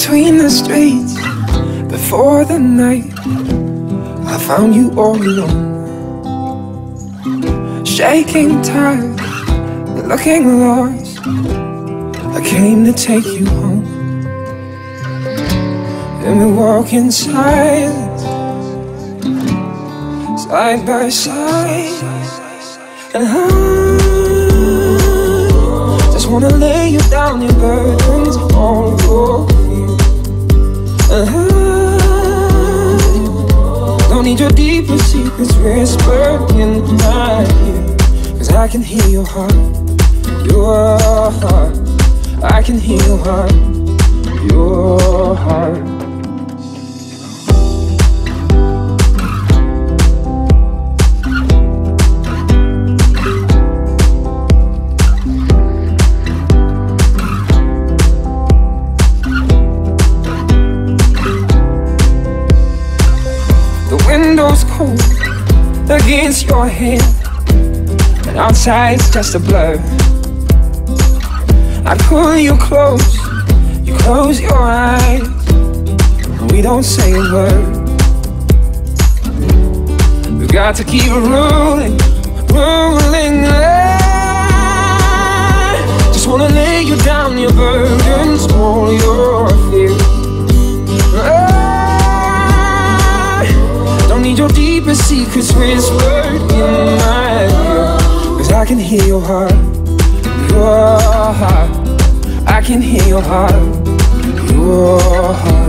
between the streets. Before the night, I found you all alone, shaking, tired, looking lost. I came to take you home. And we walk in silence, side by side. And I just wanna lay you down, your burdens all over you. And I don't need your deepest secrets whispered in my ear, 'cause I can hear your heart, your heart. I can hear your heart, your heart. Against your hand, and outside's just a blur. I pull you close, you close your eyes, and we don't say a word. We've got to keep rolling, rolling. I just wanna lay you down, your burdens, all your fears. Need your deepest secrets whispered in my ear, 'cause I can hear your heart, your heart. I can hear your heart, your heart.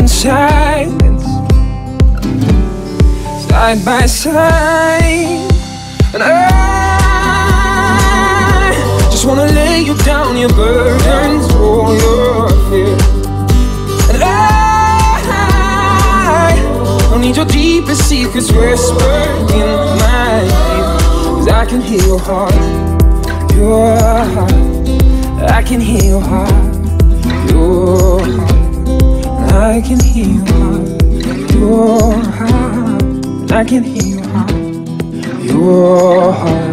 In silence, side by side. And I just wanna lay you down, your burdens, all your fear. And I don't need your deepest secrets whispered in my ear, 'cause I can hear your heart, your heart. I can hear your heart, your heart. I can hear your heart, I can hear your heart, your heart.